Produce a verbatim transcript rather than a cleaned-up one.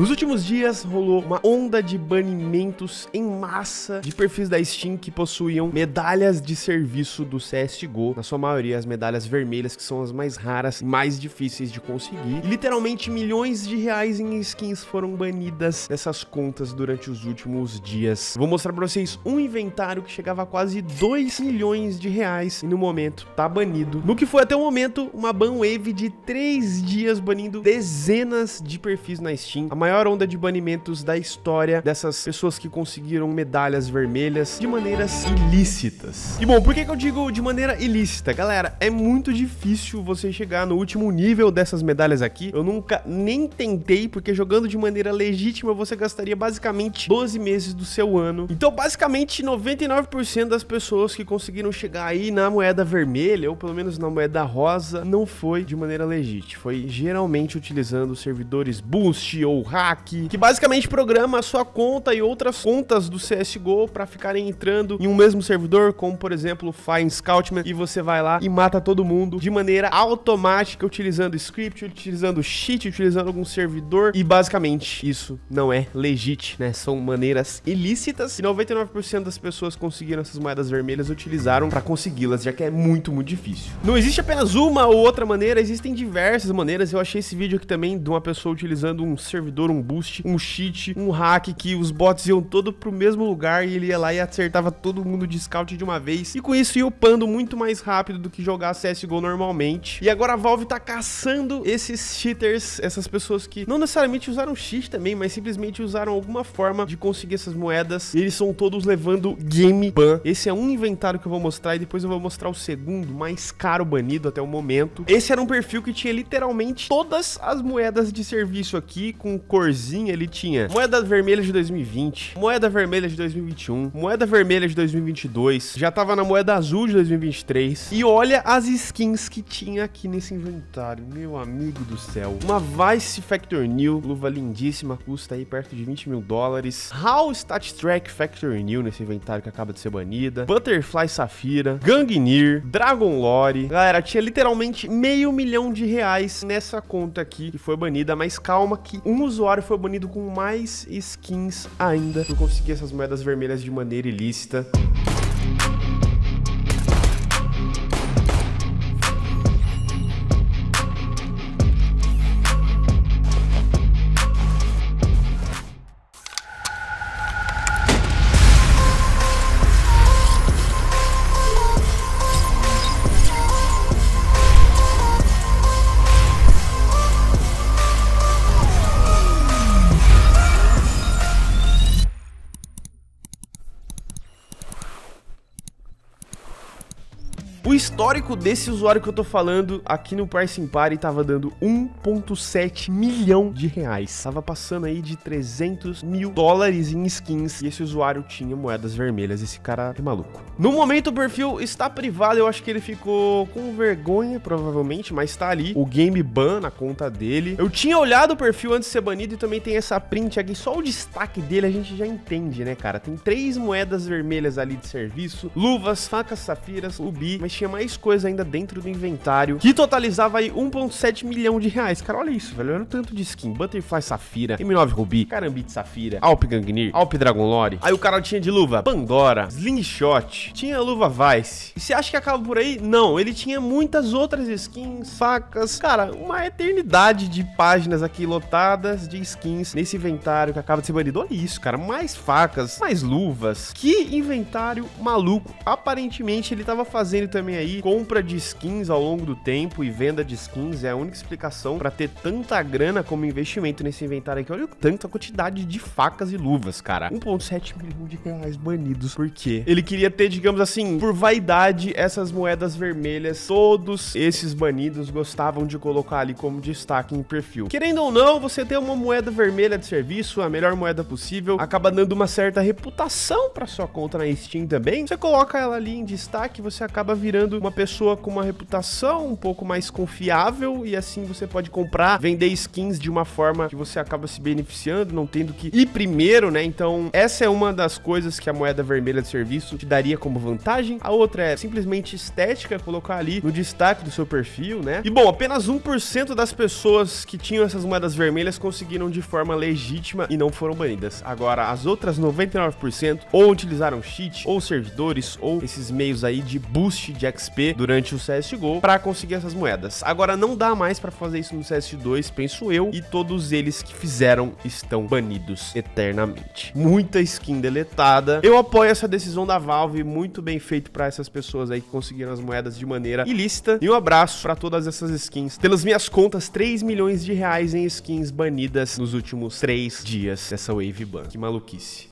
Nos últimos dias rolou uma onda de banimentos em massa de perfis da Steam que possuíam medalhas de serviço do C S G O, na sua maioria as medalhas vermelhas, que são as mais raras e mais difíceis de conseguir. E, literalmente, milhões de reais em skins foram banidas dessas contas durante os últimos dias. Vou mostrar pra vocês um inventário que chegava a quase dois milhões de reais e no momento tá banido. No que foi até o momento uma banwave de três dias banindo dezenas de perfis na Steam. A maior onda de banimentos da história dessas pessoas que conseguiram medalhas vermelhas de maneiras ilícitas. E bom, por que que eu digo de maneira ilícita? Galera, é muito difícil você chegar no último nível dessas medalhas aqui. Eu nunca nem tentei, porque jogando de maneira legítima você gastaria basicamente doze meses do seu ano. Então basicamente noventa e nove por cento das pessoas que conseguiram chegar aí na moeda vermelha, ou pelo menos na moeda rosa, não foi de maneira legítima. Foi geralmente utilizando servidores boost ou hack, que basicamente programa a sua conta e outras contas do C S G O para ficarem entrando em um mesmo servidor, como por exemplo o Fine Scoutman, e você vai lá e mata todo mundo de maneira automática, utilizando script, utilizando cheat, utilizando algum servidor, e basicamente isso não é legítimo, né? São maneiras ilícitas, e noventa e nove por cento das pessoas conseguiram essas moedas vermelhas utilizaram para consegui-las, já que é muito, muito difícil. Não existe apenas uma ou outra maneira, existem diversas maneiras. Eu achei esse vídeo aqui também de uma pessoa utilizando um servidor, um boost, um cheat, um hack, que os bots iam todo pro mesmo lugar e ele ia lá e acertava todo mundo de scout de uma vez, e com isso ia upando muito mais rápido do que jogar C S G O normalmente. E agora a Valve tá caçando esses cheaters, essas pessoas que não necessariamente usaram cheat também, mas simplesmente usaram alguma forma de conseguir essas moedas, e eles são todos levando game ban. Esse é um inventário que eu vou mostrar, e depois eu vou mostrar o segundo mais caro banido até o momento. Esse era um perfil que tinha literalmente todas as moedas de serviço aqui, com corzinha. Ele tinha moeda vermelha de dois mil e vinte, moeda vermelha de dois mil e vinte e um, moeda vermelha de dois mil e vinte e dois, já tava na moeda azul de dois mil e vinte e três, e olha as skins que tinha aqui nesse inventário, meu amigo do céu. Uma Vice Factor New, luva lindíssima, custa aí perto de vinte mil dólares, How StatTrak Factor New nesse inventário que acaba de ser banida, Butterfly Safira, Gangnir, Dragon Lore. Galera, tinha literalmente meio milhão de reais nessa conta aqui, que foi banida, mas calma que um usuário foi banido com mais skins ainda por conseguir essas moedas vermelhas de maneira ilícita. O histórico desse usuário que eu tô falando aqui no Price Party tava dando um ponto sete milhão de reais. Tava passando aí de trezentos mil dólares em skins, e esse usuário tinha moedas vermelhas. Esse cara é maluco. No momento o perfil está privado, eu acho que ele ficou com vergonha, provavelmente, mas tá ali o game ban na conta dele. Eu tinha olhado o perfil antes de ser banido, e também tem essa print aqui, só o destaque dele a gente já entende, né, cara? Tem três moedas vermelhas ali de serviço, luvas, facas safiras, rubi, mas tinha mais coisa ainda dentro do inventário, que totalizava aí um ponto sete milhão de reais. Cara, olha isso, velho. Olha o tanto de skin. Butterfly Safira, M nove Rubi, Carambit Safira, Alp Gangnir, Alp Dragon Lore. Aí o cara tinha de luva Pandora, Slingshot, tinha luva Vice. E você acha que acaba por aí? Não, ele tinha muitas outras skins, facas. Cara, uma eternidade de páginas aqui lotadas de skins nesse inventário que acaba de ser banido. Olha isso, cara. Mais facas, mais luvas. Que inventário maluco. Aparentemente ele tava fazendo também aí compra de skins ao longo do tempo, e venda de skins é a única explicação para ter tanta grana como investimento nesse inventário aqui. Olha o tanto, a quantidade de facas e luvas, cara. um ponto sete milhão de reais banidos. Por quê? Ele queria ter, digamos assim, por vaidade, essas moedas vermelhas. Todos esses banidos gostavam de colocar ali como destaque em perfil. Querendo ou não, você ter uma moeda vermelha de serviço, a melhor moeda possível, acaba dando uma certa reputação para sua conta na Steam também. Você coloca ela ali em destaque, você acaba virando virando uma pessoa com uma reputação um pouco mais confiável, e assim você pode comprar, vender skins de uma forma que você acaba se beneficiando, não tendo que ir primeiro, né? Então essa é uma das coisas que a moeda vermelha de serviço te daria como vantagem. A outra é simplesmente estética, colocar ali no destaque do seu perfil, né? E bom, apenas um por cento das pessoas que tinham essas moedas vermelhas conseguiram de forma legítima e não foram banidas. Agora, as outras noventa e nove por cento ou utilizaram cheat, ou servidores, ou esses meios aí de boost de X P durante o C S G O para conseguir essas moedas. Agora, não dá mais para fazer isso no C S dois, penso eu, e todos eles que fizeram estão banidos eternamente. Muita skin deletada. Eu apoio essa decisão da Valve, muito bem feito para essas pessoas aí que conseguiram as moedas de maneira ilícita. E um abraço para todas essas skins. Pelas minhas contas, três milhões de reais em skins banidas nos últimos três dias dessa wave ban. Que maluquice.